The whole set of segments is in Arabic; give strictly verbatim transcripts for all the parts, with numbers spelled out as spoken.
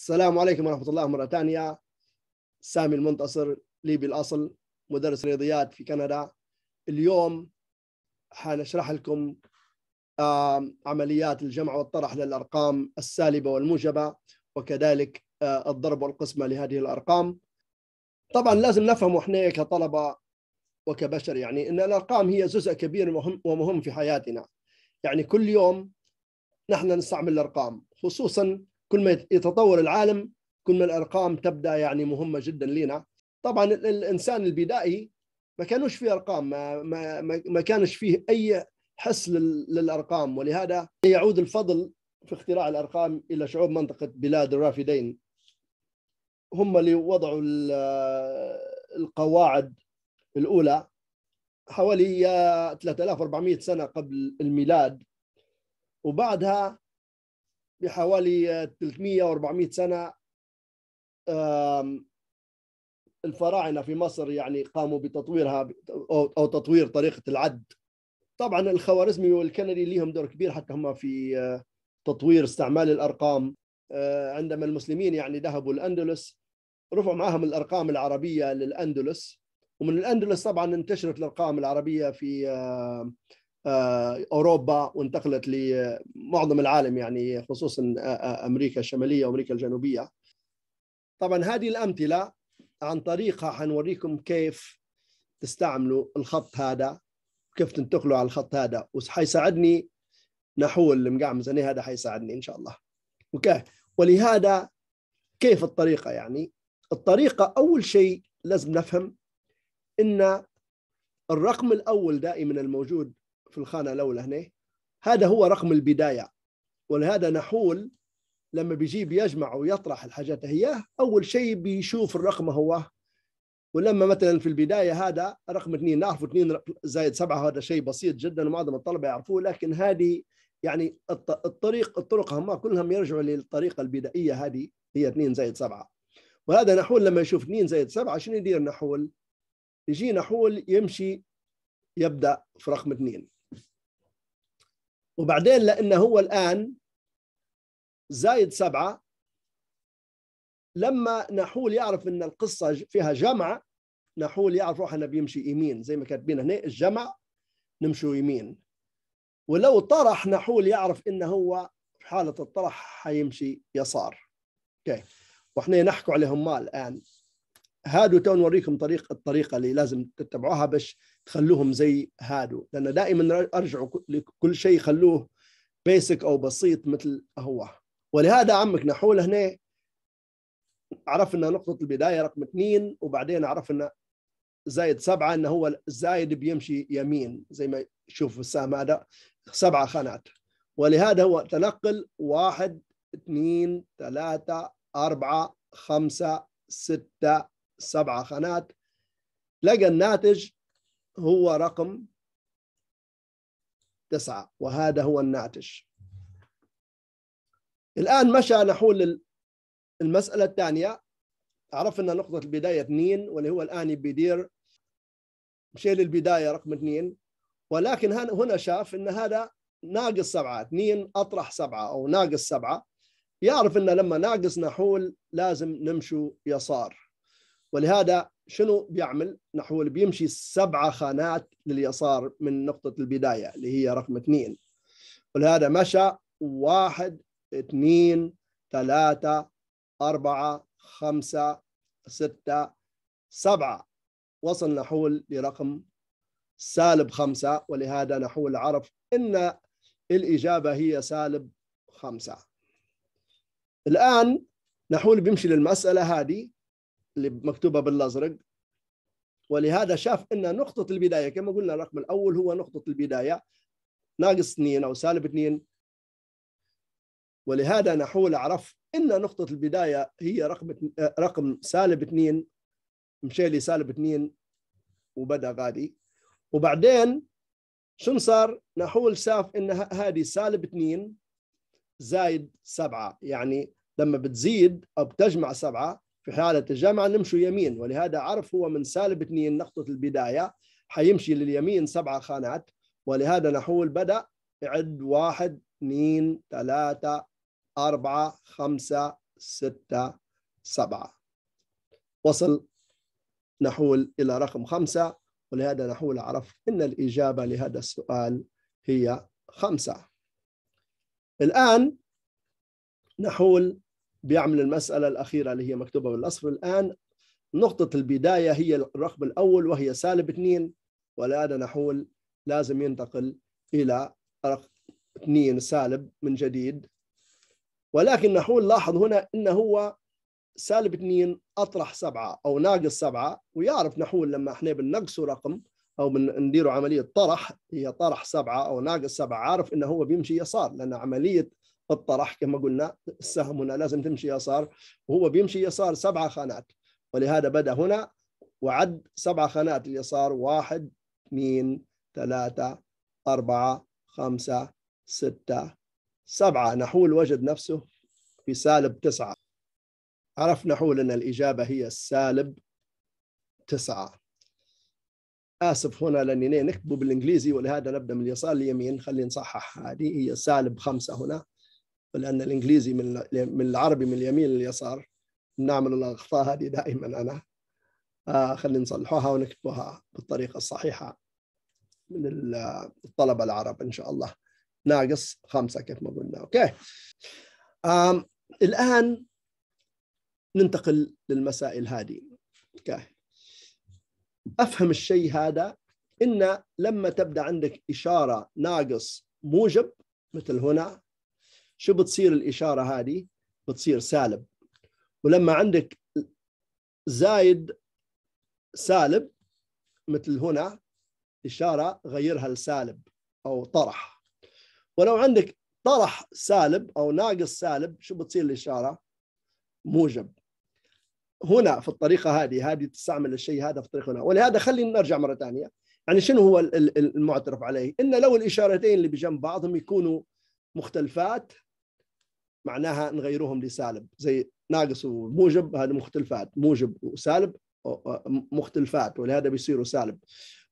السلام عليكم ورحمة الله مرة ثانية. سامي المنتصر، ليبي الأصل، مدرس رياضيات في كندا. اليوم حنشرح لكم عمليات الجمع والطرح للأرقام السالبة والموجبة، وكذلك الضرب والقسمة لهذه الأرقام. طبعا لازم نفهم احنا كطلبة وكبشر يعني أن الأرقام هي جزء كبير ومهم في حياتنا، يعني كل يوم نحن نستعمل الأرقام، خصوصا كل ما يتطور العالم كل ما الأرقام تبدأ يعني مهمة جدا لنا. طبعا الإنسان البدائي ما كانوش فيه أرقام، ما, ما, ما كانش فيه أي حس للأرقام، ولهذا يعود الفضل في اختراع الأرقام إلى شعوب منطقة بلاد الرافدين، هم اللي وضعوا القواعد الأولى حوالي ثلاثة آلاف وأربعمئة سنة قبل الميلاد، وبعدها بحوالي ثلاثمئة وأربعمئة سنة الفراعنة في مصر يعني قاموا بتطويرها أو تطوير طريقة العد. طبعا الخوارزمي والكندي ليهم دور كبير حتى هم في تطوير استعمال الأرقام. عندما المسلمين يعني ذهبوا الأندلس رفعوا معهم الأرقام العربية للأندلس، ومن الأندلس طبعا انتشرت الأرقام العربية في أوروبا وانتقلت لمعظم العالم يعني خصوصا أمريكا الشمالية وأمريكا الجنوبية. طبعا هذه الأمثلة عن طريقها حنوريكم كيف تستعملوا الخط هذا، كيف تنتقلوا على الخط هذا، وحيساعدني نحو المقعمز هذا حيساعدني إن شاء الله. اوكي، ولهذا كيف الطريقة؟ يعني الطريقة أول شيء لازم نفهم إن الرقم الأول دائما الموجود في الخانة الأولى هنا هذا هو رقم البداية، ولهذا نحول لما بيجي بيجمع ويطرح الحاجات هي أول شيء بيشوف الرقم هو، ولما مثلا في البداية هذا رقم اثنين، نعرفه اثنين زائد سبعة هذا شيء بسيط جدا ومعظم الطلبة يعرفوه، لكن هذه يعني الطريق الطرق هم كلهم يرجعوا للطريقة البدائية هذه هي اثنين زائد سبعة، وهذا نحول لما يشوف اثنين زائد سبعة شنو يدير نحول؟ يجي نحول يمشي يبدأ في رقم اثنين، وبعدين لأنه هو الآن زائد سبعة لما نحول يعرف أن القصة فيها جمع، نحول يعرف روحنا بيمشي يمين زي ما كاتبين هنا الجمع نمشوا يمين، ولو طرح نحول يعرف أنه هو في حالة الطرح حيمشي يسار. اوكي، وإحنا نحكوا عليهم الآن هادو، تو نوريكم طريق الطريقة اللي لازم تتبعوها باش تخلوهم زي هادو، لأن دائما أرجعوا لكل شيء خلوه بيسك أو بسيط مثل هو. ولهذا عمك نحول هنا عرفنا نقطة البداية رقم اثنين، وبعدين عرفنا زايد سبعة أنه هو الزايد بيمشي يمين زي ما شوف السهم هذا سبعة خانات، ولهذا هو تنقل واحد اثنين ثلاثة أربعة خمسة ستة سبعة خانات، لقى الناتج هو رقم تسعة وهذا هو الناتج. الآن مشى نحول المسألة الثانية، عرفنا نقطة البداية اثنين واللي هو الآن بيدير مشي للبداية رقم اثنين، ولكن هنا شاف أن هذا ناقص سبعة، اثنين أطرح سبعة أو ناقص سبعة، يعرف أن لما ناقص نحول لازم نمشوا يسار، ولهذا شنو بيعمل؟ نحول بيمشي سبعة خانات لليسار من نقطة البداية اللي هي رقم اثنين، ولهذا مشى واحد اثنين ثلاثة أربعة خمسة ستة سبعة، وصل نحول لرقم سالب خمسة، ولهذا نحول عرف إن الإجابة هي سالب خمسة. الآن نحول بيمشي للمسألة هذه اللي مكتوبة بالأزرق، ولهذا شاف أن نقطة البداية كما قلنا الرقم الأول هو نقطة البداية ناقص اثنين أو سالب اثنين، ولهذا نحول عرف أن نقطة البداية هي رقم رقم سالب اثنين، مشي لي سالب اثنين وبدأ غادي، وبعدين شنو صار؟ نحول شاف أن هذه سالب اثنين زايد سبعة، يعني لما بتزيد أو بتجمع سبعة في حالة الجمع نمشوا يمين، ولهذا عرف هو من سالب اثنين نقطة البداية حيمشي لليمين سبعة خانات، ولهذا نحول بدأ يعد واحد اثنين ثلاثة أربعة خمسة ستة سبعة. وصل نحول إلى رقم خمسة، ولهذا نحول عرف إن الإجابة لهذا السؤال هي خمسة. الآن نحول بيعمل المسألة الأخيرة اللي هي مكتوبة بالأصفر. الآن نقطة البداية هي الرقم الأول وهي سالب اثنين، ولهذا نحول لازم ينتقل إلى رقم اثنين سالب من جديد، ولكن نحول لاحظ هنا إن هو سالب اثنين أطرح سبعة أو ناقص سبعة، ويعرف نحول لما احنا بننقصه رقم أو بنديروا عملية طرح هي طرح سبعة أو ناقص سبعة، عارف إن هو بيمشي يسار لأن عملية الطرح كما قلنا السهم هنا لازم تمشي يسار، وهو بيمشي يسار سبعة خانات، ولهذا بدأ هنا وعد سبعة خانات اليسار، واحد اثنين ثلاثة أربعة خمسة ستة سبعة. نحول وجد نفسه في سالب تسعة. عرف نحول أن الإجابة هي سالب تسعة. آسف هنا لأننا نكتبه بالإنجليزي ولهذا نبدأ من اليسار لليمين، خلينا نصحح هذه هي سالب خمسة هنا، لأن الإنجليزي من من العربي من اليمين لليسار، نعمل الأخطاء هذه دائما أنا. آه خلينا نصلحوها ونكتبوها بالطريقة الصحيحة من الطلبة العرب إن شاء الله. ناقص خمسة كيف ما قلنا. أوكي. آم. الآن ننتقل للمسائل هذه. أوكي. أفهم الشيء هذا إن لما تبدأ عندك إشارة ناقص موجب مثل هنا، شو بتصير الإشارة هذه؟ بتصير سالب، ولما عندك زايد سالب مثل هنا إشارة غيرها لسالب أو طرح، ولو عندك طرح سالب أو ناقص سالب شو بتصير الإشارة؟ موجب. هنا في الطريقة هذه هذه تستعمل الشيء هذا في الطريقة هنا، ولهذا خلينا نرجع مرة ثانية. يعني شنو هو المعترف عليه؟ إن لو الإشارتين اللي بجنب بعضهم يكونوا مختلفات معناها نغيروهم لسالب، زي ناقص وموجب هذا مختلفات، موجب وسالب مختلفات ولهذا بيصيروا سالب.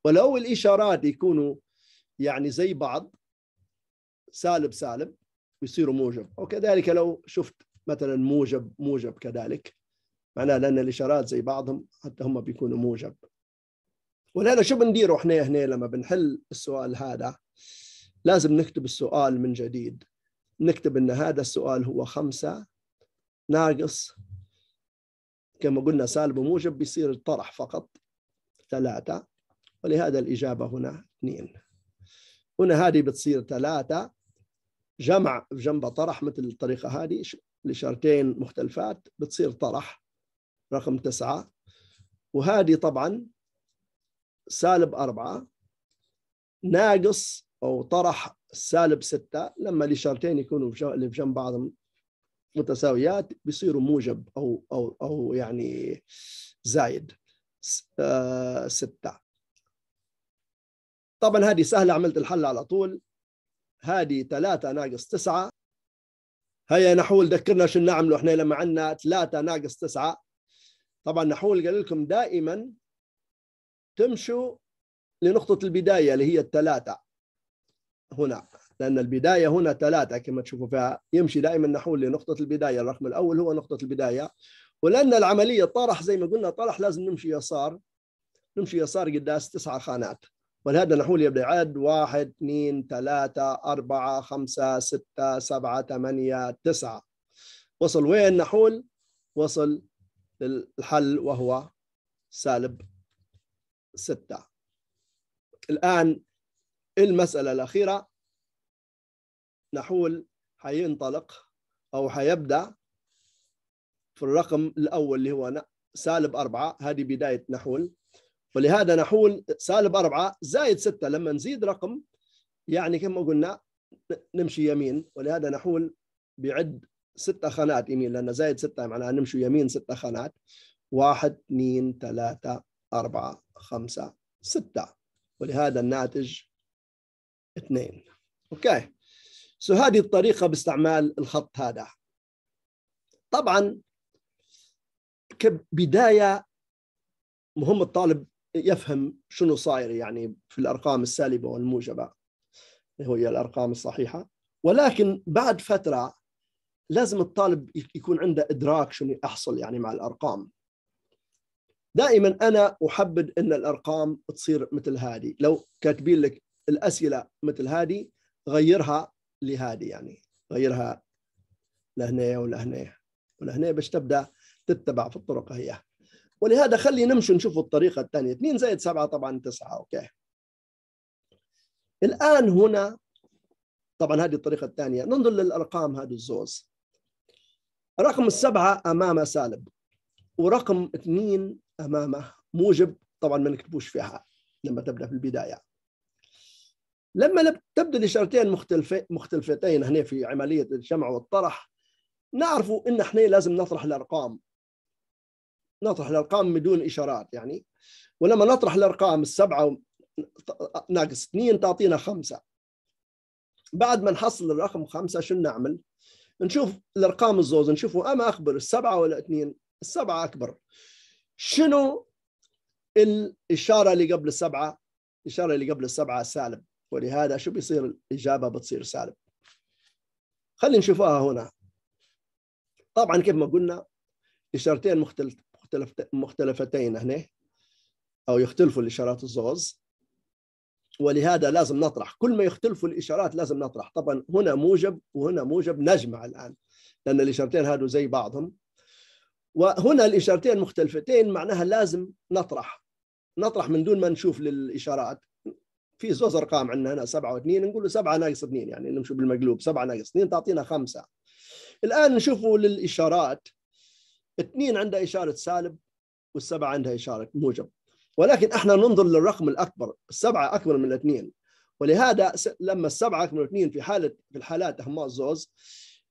ولو الإشارات يكونوا يعني زي بعض سالب سالب بيصيروا موجب، وكذلك لو شفت مثلا موجب موجب كذلك معناها لأن الإشارات زي بعضهم حتى هم بيكونوا موجب. ولهذا شو بنديروا احنا هنا لما بنحل السؤال هذا؟ لازم نكتب السؤال من جديد، نكتب ان هذا السؤال هو خمسة ناقص كما قلنا سالب وموجب بيصير الطرح فقط ثلاثة، ولهذا الإجابة هنا اثنين. هنا هذه بتصير ثلاثة جمع جنب طرح مثل الطريقة هذه، الإشارتين مختلفات بتصير طرح رقم تسعة، وهذه طبعا سالب أربعة ناقص أو طرح سالب ستة، لما الإشارتين يكونوا اللي بجنب بعضهم متساويات بيصيروا موجب أو أو أو يعني زايد آه ستة. طبعا هذه سهلة، عملت الحل على طول. هذه ثلاثة ناقص تسعة. هيا نحول ذكرنا شو نعمله احنا لما عندنا ثلاثة ناقص تسعة. طبعا نحول قال لكم دائما تمشوا لنقطة البداية اللي هي الثلاثة هنا، لأن البداية هنا ثلاثة كما تشوفوا فيها، يمشي دائما نحول لنقطة البداية، الرقم الأول هو نقطة البداية، ولأن العملية طرح زي ما قلنا طرح لازم نمشي يسار، نمشي يسار قداس تسعة خانات، ولهذا نحول يبدأ عد واحد اثنين ثلاثة أربعة خمسة ستة سبعة ثمانية تسعة. وصل وين نحول؟ وصل للحل وهو سالب ستة. الآن المسألة الأخيرة نحول حينطلق أو حيبدأ في الرقم الأول اللي هو سالب أربعة، هذه بداية نحول، ولهذا نحول سالب أربعة زائد ستة، لما نزيد رقم يعني كما قلنا نمشي يمين، ولهذا نحول بعد ستة خانات يمين، لأن زائد ستة معناها نمشي يمين ستة خانات، واحد اثنين ثلاثة أربعة خمسة ستة، ولهذا الناتج اثنين. أوكي. سو هذه الطريقة باستعمال الخط هذا. طبعا كبداية مهم الطالب يفهم شنو صاير يعني في الأرقام السالبة والموجبة اللي هي الأرقام الصحيحة، ولكن بعد فترة لازم الطالب يكون عنده إدراك شنو أحصل يعني مع الأرقام. دائما أنا أحبذ أن الأرقام تصير مثل هذه، لو كاتبين لك الأسئلة مثل هذه غيرها لهذه، يعني غيرها لهنا ولهنا ولهنا باش تبدأ تتبع في الطرق هي. ولهذا خلي نمشي نشوف الطريقة الثانية، اثنين زائد سبعة طبعا تسعة. أوكي الآن هنا طبعا هذه الطريقة الثانية، ننظر للأرقام هذه الزوز. رقم السبعة أمامه سالب، ورقم اثنين أمامه موجب، طبعا ما نكتبوش فيها لما تبدأ في البداية. لما تبدأ الإشارتين مختلفتين هنا في عملية الجمع والطرح، نعرفوا إن احنا لازم نطرح الأرقام، نطرح الأرقام بدون إشارات يعني. ولما نطرح الأرقام السبعة ناقص اثنين تعطينا خمسة. بعد ما نحصل الرقم خمسة شو نعمل؟ نشوف الأرقام الزوز، نشوفوا أما أكبر السبعة ولا اثنين؟ السبعة أكبر. شنو الإشارة اللي قبل السبعة؟ الإشارة اللي قبل السبعة سالب، ولهذا شو بيصير الإجابة بتصير سالب. خلينا نشوفها هنا. طبعا كيف ما قلنا إشارتين مختلف مختلفتين هنا، أو يختلفوا الإشارات الزوز، ولهذا لازم نطرح، كل ما يختلفوا الإشارات لازم نطرح. طبعا هنا موجب وهنا موجب، نجمع الآن لأن الإشارتين هادو زي بعضهم، وهنا الإشارتين مختلفتين معناها لازم نطرح، نطرح من دون ما نشوف للإشارات. في زوز أرقام عندنا هنا سبعة واثنين، نقول له سبعة ناقص اثنين، يعني نمشي بالمقلوب، سبعة ناقص اثنين تعطينا خمسة. الآن نشوفوا للإشارات، اثنين عندها إشارة سالب والسبعة عندها إشارة موجب، ولكن احنا ننظر للرقم الأكبر، السبعة أكبر من الاثنين، ولهذا لما السبعة أكبر من الاثنين في حالة في الحالات هما الزوز،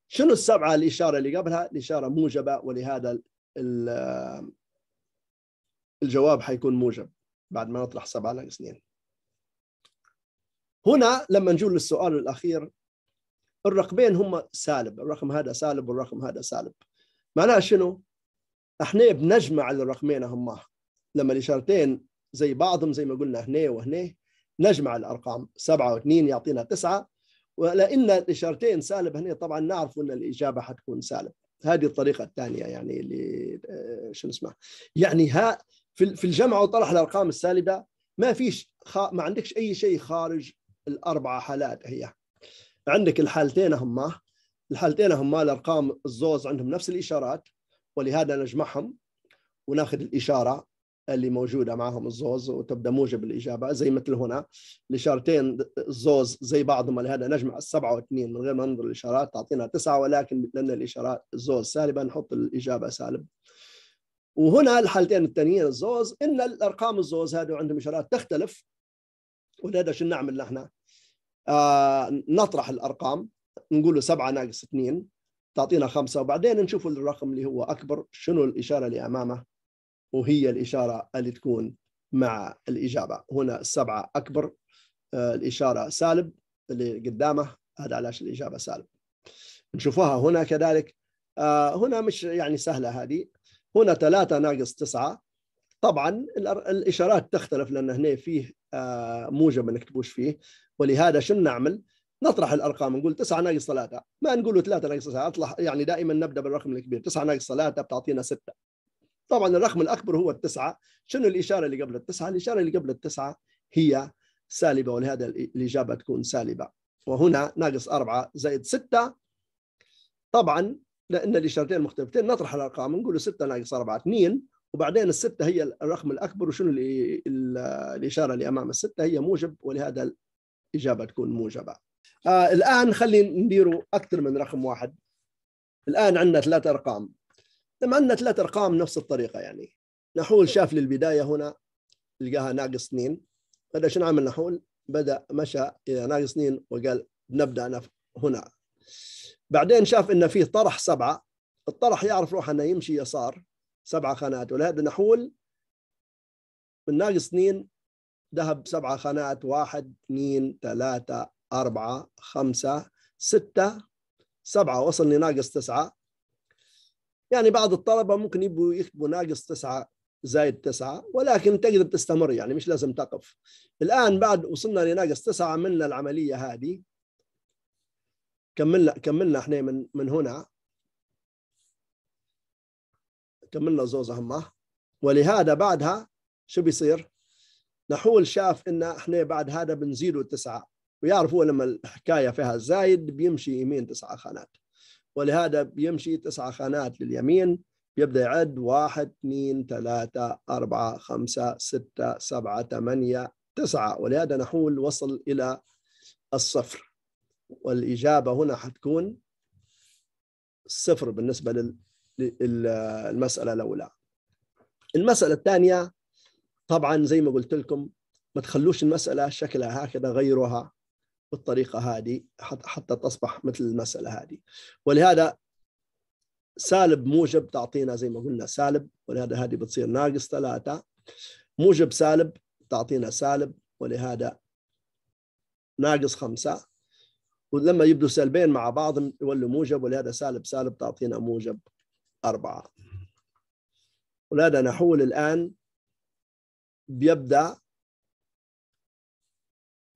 شنو السبعة الإشارة اللي قبلها؟ الإشارة موجبة، ولهذا الجواب حيكون موجب بعد ما نطرح سبعة ناقص اثنين. هنا لما نجول للسؤال الأخير، الرقمين هما سالب، الرقم هذا سالب والرقم هذا سالب، معناها شنو؟ احنا بنجمع الرقمين هما، لما الإشارتين زي بعضهم زي ما قلنا هنا وهنا نجمع الأرقام، سبعة واثنين يعطينا تسعة، ولأن الإشارتين سالب هنا طبعا نعرف أن الإجابة حتكون سالب. هذه الطريقة الثانية يعني اللي شو اسمها، يعني ها في الجمع وطرح الأرقام السالبة ما فيش خ... ما عندكش أي شيء خارج الأربعة حالات، هي عندك الحالتين هما، الحالتين هما الأرقام الزوز عندهم نفس الإشارات، ولهذا نجمعهم وناخذ الإشارة اللي موجودة معهم الزوز وتبدأ موجب الإجابة، زي مثل هنا الإشارتين الزوز زي بعضهم، ولهذا نجمع السبعة واثنين من غير ما ننظر الإشارات تعطينا تسعة، ولكن لأن الإشارات الزوز سالبة نحط الإجابة سالب. وهنا الحالتين الثانيين الزوز إن الأرقام الزوز هذو عندهم إشارات تختلف، ولهذا شو نعمل نحن؟ آه نطرح الأرقام، نقول له سبعة ناقص اثنين تعطينا خمسة، وبعدين نشوف الرقم اللي هو أكبر شنو الإشارة اللي أمامه، وهي الإشارة اللي تكون مع الإجابة. هنا السبعة أكبر، الإشارة سالب اللي قدامه، هذا علاش الإجابة سالب. نشوفها هنا كذلك، هنا مش يعني سهلة هذه. هنا ثلاثة ناقص تسعة، طبعا الإشارات تختلف لأن هنا فيه موجب ما نكتبوش فيه، ولهذا شو نعمل؟ نطرح الأرقام، نقول تسعة ناقص ثلاثة، ما نقول ثلاثة ناقص تسعة، يعني دائما نبدأ بالرقم الكبير، تسعة ناقص ثلاثة بتعطينا ستة. طبعا الرقم الأكبر هو التسعة، شنو الإشارة اللي قبل التسعة؟ الإشارة اللي قبل التسعة هي سالبة، ولهذا الإجابة تكون سالبة. وهنا ناقص أربعة زائد ستة، طبعا لأن الإشارتين مختلفتين نطرح الأرقام، نقول ستة ناقص أربعة اثنين، وبعدين الستة هي الرقم الأكبر، وشنو الإشارة اللي أمام الستة؟ هي موجب، ولهذا الإجابة تكون موجبة. آه الآن خلينا نديروا أكثر من رقم واحد. الآن عندنا ثلاث أرقام، لما عندنا ثلاث أرقام نفس الطريقة يعني، نحول شاف للبداية هنا لقاها ناقص اثنين، بدأ شنو عمل نحول؟ بدأ مشى إلى ناقص اثنين وقال نبدأ أنا هنا. بعدين شاف إن فيه طرح سبعة، الطرح يعرف روحه إنه يمشي يسار سبعة خانات، ولهذا نحول من ناقص اثنين ذهب سبعة خانات، واحد اثنين ثلاثة أربعة خمسة ستة سبعة، وصل لناقص تسعة. يعني بعض الطلبة ممكن يبوا يكتبوا ناقص تسعة زائد تسعة، ولكن تقدر تستمر يعني مش لازم تقف. الآن بعد وصلنا لناقص تسعة عملنا العملية هذه، كملنا كملنا احنا من من هنا كملنا زوزة همه. ولهذا بعدها شو بيصير؟ نحول شاف إن إحنا بعد هذا بنزيده التسعة، ويعرفوا لما الحكاية فيها زايد بيمشي يمين تسعة خانات، ولهذا بيمشي تسعة خانات لليمين، بيبدأ يعد واحد اثنين ثلاثة أربعة خمسة ستة سبعة ثمانية تسعة، ولهذا نحول وصل إلى الصفر، والإجابة هنا حتكون صفر بالنسبة للمسألة الأولى. المسألة الثانية طبعا زي ما قلت لكم ما تخلوش المسألة شكلها هكذا، غيروها بالطريقة هذه حتى تصبح مثل المسألة هذه. ولهذا سالب موجب تعطينا زي ما قلنا سالب، ولهذا هذه بتصير ناقص ثلاثة، موجب سالب تعطينا سالب، ولهذا ناقص خمسة، ولما يبدو سالبين مع بعض يولوا موجب، ولهذا سالب سالب تعطينا موجب أربعة. ولهذا نحول الآن بيبدأ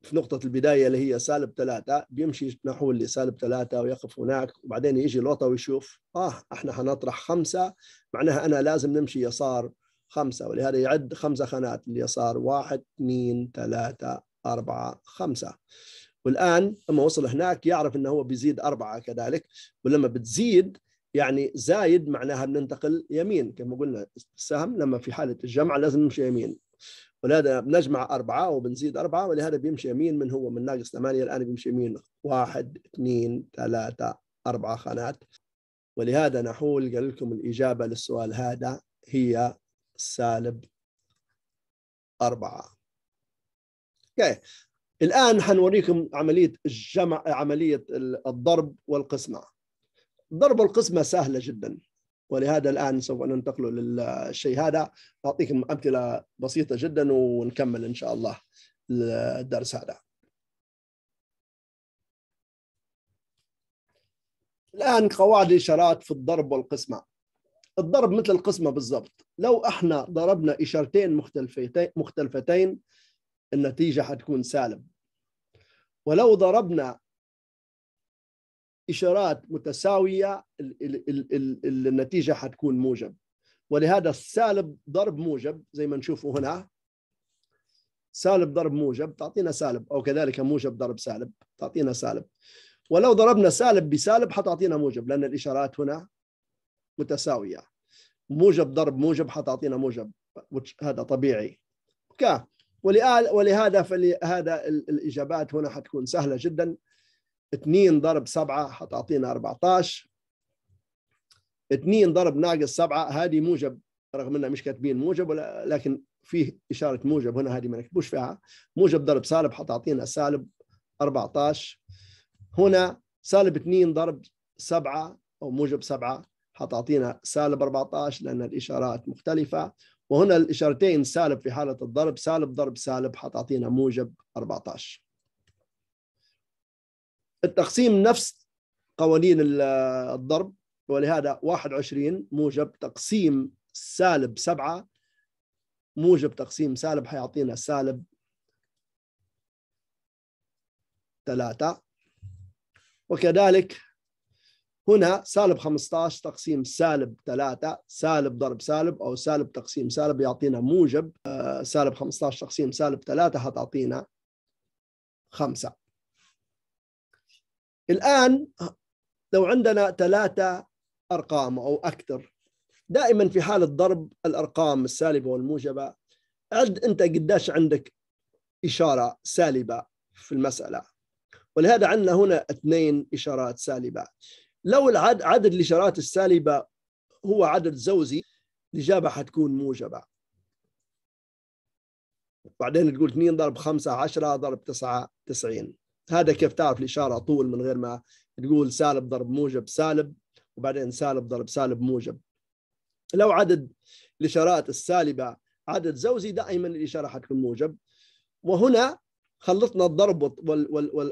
في نقطة البداية اللي هي سالب ثلاثة، بيمشي نحول لسالب ثلاثة ويقف هناك، وبعدين يجي لوطة ويشوف آه إحنا هنطرح خمسة، معناها أنا لازم نمشي يسار خمسة، ولهذا يعد خمسة خانات اليسار، واحد اثنين ثلاثة أربعة خمسة. والآن لما وصل هناك يعرف أنه هو بيزيد أربعة كذلك، ولما بتزيد يعني زايد معناها بننتقل يمين كما قلنا السهم لما في حالة الجمع لازم نمشي يمين، ولهذا بنجمع أربعة وبنزيد أربعة، ولهذا بيمشي يمين من هو من ناقص ثمانية الآن بيمشي يمين واحد اثنين ثلاثة أربعة خانات. ولهذا نحول قال لكم الإجابة للسؤال هذا هي سالب أربعة. okay. الآن حنوريكم عملية الجمع، عملية الضرب والقسمة. ضرب القسمة سهلة جدا، ولهذا الآن سوف ننتقل للشيء هذا، أعطيكم أمثلة بسيطة جدا ونكمل إن شاء الله الدرس هذا. الآن قواعد الإشارات في الضرب والقسمة. الضرب مثل القسمة بالضبط، لو احنا ضربنا إشارتين مختلفتين مختلفتين النتيجة حتكون سالب، ولو ضربنا إشارات متساوية النتيجة حتكون موجب، ولهذا السالب ضرب موجب زي ما نشوفه هنا، سالب ضرب موجب تعطينا سالب، أو كذلك موجب ضرب سالب تعطينا سالب، ولو ضربنا سالب بسالب حتعطينا موجب لأن الإشارات هنا متساوية، موجب ضرب موجب حتعطينا موجب هذا طبيعي. ك ولهذا فهذا الإجابات هنا حتكون سهلة جدا، اثنين ضرب سبعة حتعطينا أربعة عشر، اثنين ضرب ناقص سبعة هذه موجب رغم أننا مش كاتبين موجب لكن فيه إشارة موجب هنا هذه ما نكتبوش فيها، موجب ضرب سالب حتعطينا سالب أربعة عشر، هنا سالب اثنين ضرب سبعة أو موجب سبعة حتعطينا سالب أربعة عشر لأن الإشارات مختلفة، وهنا الإشارتين سالب في حالة الضرب، سالب ضرب سالب حتعطينا موجب أربعة عشر. التقسيم نفس قوانين الضرب، ولهذا واحد وعشرين موجب تقسيم سالب سبعة موجب تقسيم سالب حيعطينا سالب ثلاثة، وكذلك هنا سالب خمسة عشر تقسيم سالب ثلاثة سالب ضرب سالب أو سالب تقسيم سالب يعطينا موجب سالب خمسة عشر تقسيم سالب ثلاثة حتعطينا خمسة. الآن لو عندنا ثلاثة أرقام أو أكثر، دائما في حالة ضرب الأرقام السالبة والموجبة عد أنت قداش عندك إشارة سالبة في المسألة، ولهذا عندنا هنا اثنين إشارات سالبة، لو العد عدد الإشارات السالبة هو عدد زوجي الإجابة حتكون موجبة، بعدين تقول اثنين ضرب خمسة عشرة ضرب تسعة تسعين. هذا كيف تعرف الإشارة طول من غير ما تقول سالب ضرب موجب سالب وبعدين سالب ضرب سالب موجب. لو عدد الإشارات السالبة عدد زوجي دائما الإشارة حتكون موجب. وهنا خلطنا الضرب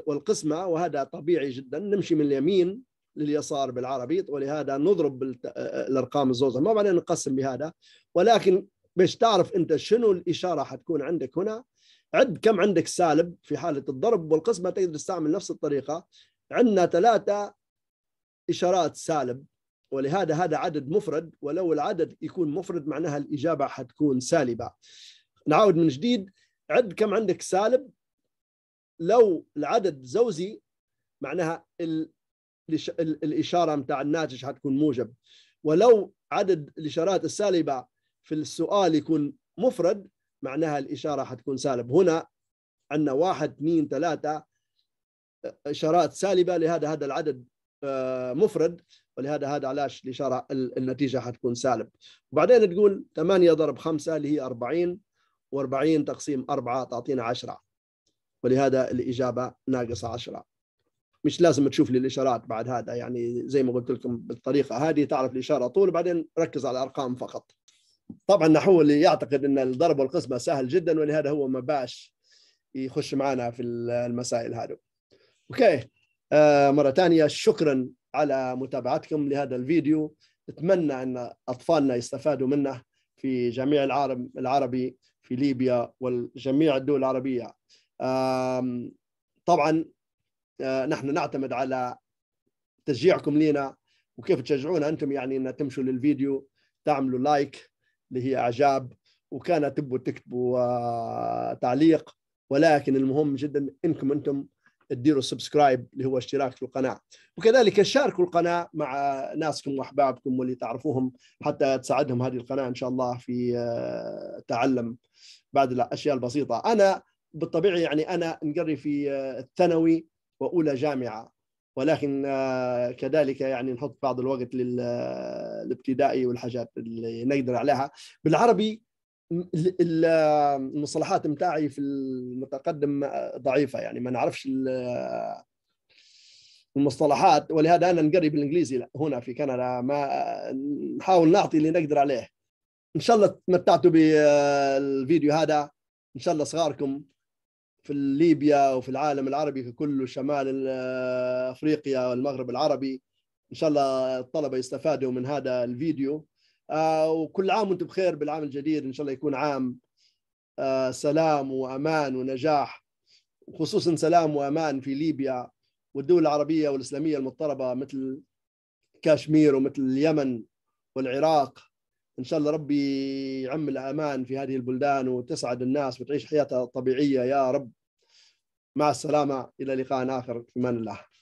والقسمة وهذا طبيعي جدا، نمشي من اليمين لليسار بالعربي، ولهذا نضرب الأرقام الزوجة ما بعدين نقسم بهذا، ولكن باش تعرف أنت شنو الإشارة حتكون عندك هنا عد كم عندك سالب في حالة الضرب والقسمة، تقدر تستعمل نفس الطريقة. عندنا ثلاثة إشارات سالب ولهذا هذا عدد مفرد، ولو العدد يكون مفرد معناها الإجابة حتكون سالبة. نعاود من جديد، عد كم عندك سالب، لو العدد زوجي معناها ال... الإشارة متاع الناتج حتكون موجب، ولو عدد الإشارات السالبة في السؤال يكون مفرد معناها الإشارة حتكون سالب. هنا عندنا واحد اثنين ثلاثة إشارات سالبة، لهذا هذا العدد مفرد، ولهذا هذا علاش الإشارة النتيجة حتكون سالب. وبعدين تقول ثمانية ضرب خمسة اللي هي أربعين، وأربعين تقسيم أربعة تعطينا عشرة، ولهذا الإجابة ناقصة عشرة. مش لازم تشوف لي الإشارات بعد هذا، يعني زي ما قلت لكم بالطريقة هذه تعرف الإشارة طول، بعدين ركز على الأرقام فقط. طبعا نحو اللي يعتقد أن الضرب والقسمة سهل جدا، ولهذا هو ما باش يخش معنا في المسائل هذه. أوكي، آه مرة ثانية شكرا على متابعتكم لهذا الفيديو، أتمنى أن أطفالنا يستفادوا منه في جميع العالم العربي، في ليبيا وجميع الدول العربية. آه طبعا آه نحن نعتمد على تشجيعكم لنا، وكيف تشجعونا أنتم يعني أن تمشوا للفيديو، تعملوا لايك اللي هي إعجاب، وكان تبوا تكتبوا آه تعليق، ولكن المهم جدا أنكم أنتم تديروا سبسكرايب اللي هو اشتراك في القناة، وكذلك شاركوا القناة مع ناسكم وأحبابكم واللي تعرفوهم حتى تساعدهم هذه القناة إن شاء الله في تعلم بعض الأشياء البسيطة. أنا بالطبيعي يعني أنا نقري في الثانوي وأولى جامعة، ولكن كذلك يعني نحط بعض الوقت للابتدائي والحاجات اللي نقدر عليها. بالعربي المصطلحات متاعي في المتقدم ضعيفة، يعني ما نعرفش المصطلحات، ولهذا أنا نقري بالإنجليزي هنا في كندا، ما نحاول نعطي اللي نقدر عليه. إن شاء الله تمتعتوا بالفيديو هذا، إن شاء الله صغاركم في ليبيا وفي العالم العربي ككل وشمال أفريقيا والمغرب العربي، إن شاء الله الطلبة يستفادوا من هذا الفيديو. آه وكل عام وانتم بخير بالعام الجديد، إن شاء الله يكون عام آه سلام وأمان ونجاح، وخصوصا سلام وأمان في ليبيا والدول العربية والإسلامية المضطربة مثل كشمير ومثل اليمن والعراق. إن شاء الله ربي يعم الأمان في هذه البلدان، وتسعد الناس وتعيش حياتها الطبيعية يا رب. مع السلامة، إلى لقاء آخر، في أمان الله.